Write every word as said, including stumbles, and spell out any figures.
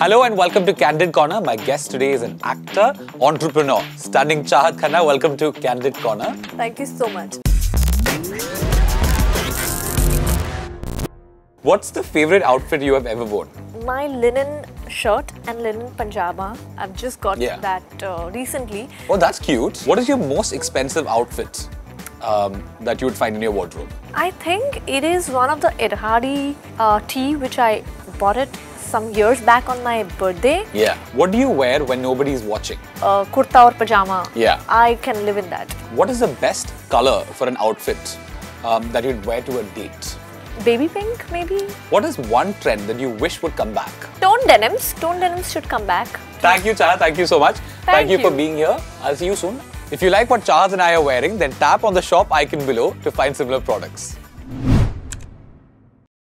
Hello and welcome to Candid Corner. My guest today is an actor, entrepreneur, stunning Chahatt Khanna. Welcome to Candid Corner. Thank you so much. What's the favorite outfit you have ever worn? My linen shirt and linen panjama. I've just got yeah. that uh, recently. Oh, that's cute. What is your most expensive outfit um, that you would find in your wardrobe? I think it is one of the Irhadi uh, tee, which I bought it some years back on my birthday. Yeah. What do you wear when nobody's watching? Uh, kurta or pajama. Yeah. I can live in that. What is the best color for an outfit um, that you'd wear to a date? Baby pink, maybe? What is one trend that you wish would come back? Tone denims. Tone denims should come back. Thank you, Chahatt. Thank you so much. Thank, Thank you, you for being here. I'll see you soon. If you like what Chahatt and I are wearing, then tap on the shop icon below to find similar products.